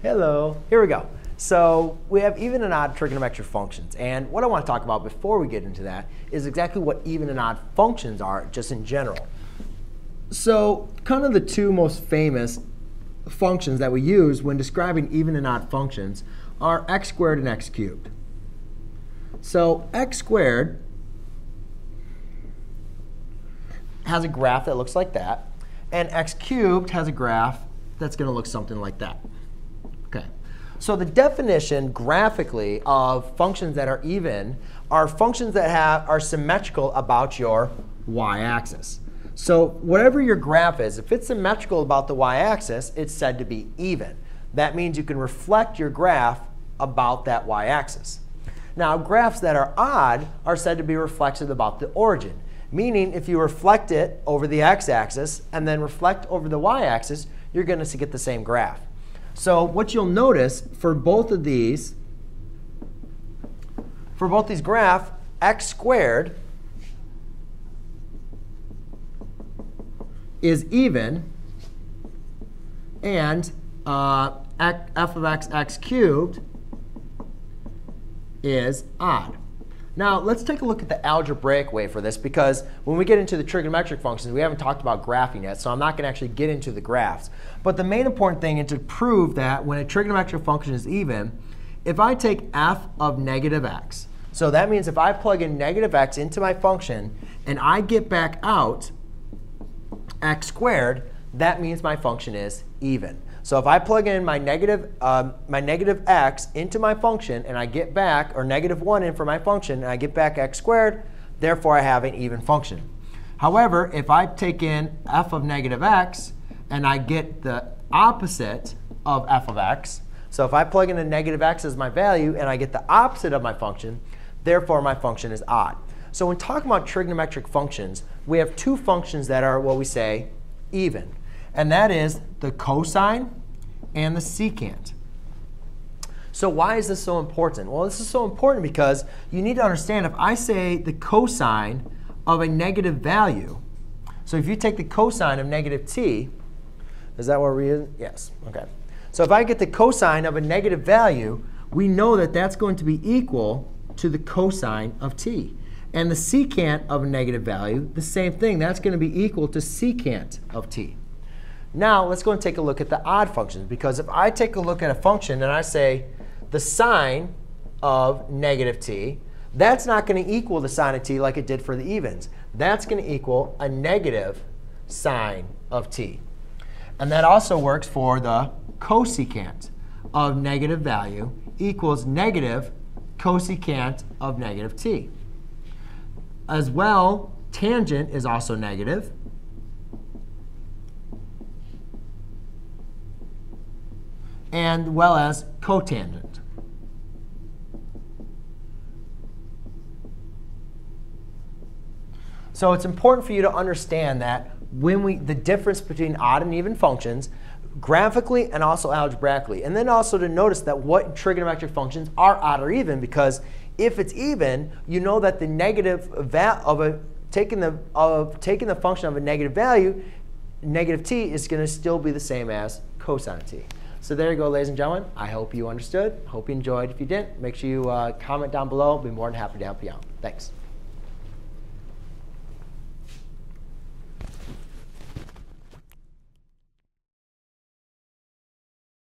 Hello. Here we go. So we have even and odd trigonometric functions. And what I want to talk about before we get into that is exactly what even and odd functions are just in general. So kind of the two most famous functions that we use when describing even and odd functions are x squared and x cubed. So x squared has a graph that looks like that. And x cubed has a graph that's going to look something like that. Okay. So the definition graphically of functions that are even are functions that are symmetrical about your y-axis. So whatever your graph is, if it's symmetrical about the y-axis, it's said to be even. That means you can reflect your graph about that y-axis. Now, graphs that are odd are said to be reflected about the origin, meaning if you reflect it over the x-axis and then reflect over the y-axis, you're going to get the same graph. So what you'll notice for both of these, graphs, x squared is even, and f of x, x cubed is odd. Now, let's take a look at the algebraic way for this, because when we get into the trigonometric functions, we haven't talked about graphing yet, so I'm not going to actually get into the graphs. But the main important thing is to prove that when a trigonometric function is even, if I take f of negative x, so that means if I plug in negative x into my function and I get back out x squared, that means my function is even. So if I plug in my negative x into my function and I get back, or negative 1 in for my function, and I get back x squared, therefore I have an even function. However, if I take in f of negative x and I get the opposite of f of x, so if I plug in a negative x as my value and I get the opposite of my function, therefore my function is odd. So when talking about trigonometric functions, we have two functions that are what we say even. And that is the cosine and the secant. So why is this so important? Well, this is so important because you need to understand if I say the cosine of a negative value, so if you take the cosine of negative t, is that what we're using? Yes. OK. So if I get the cosine of a negative value, we know that that's going to be equal to the cosine of t. And the secant of a negative value, the same thing. That's going to be equal to secant of t. Now, let's go and take a look at the odd functions. Because if I take a look at a function and I say the sine of negative t, that's not going to equal the sine of t like it did for the evens. That's going to equal a negative sine of t. And that also works for the cosecant of negative value equals negative cosecant of negative t. As well, tangent is also negative. And well as cotangent. So it's important for you to understand that when the difference between odd and even functions, graphically and also algebraically. And then also to notice that what trigonometric functions are odd or even, because if it's even, you know that the negative taking the function of a negative value, negative t, is going to still be the same as cosine of t. So there you go, ladies and gentlemen. I hope you understood. Hope you enjoyed. If you didn't, make sure you comment down below. I'll be more than happy to help you out. Thanks.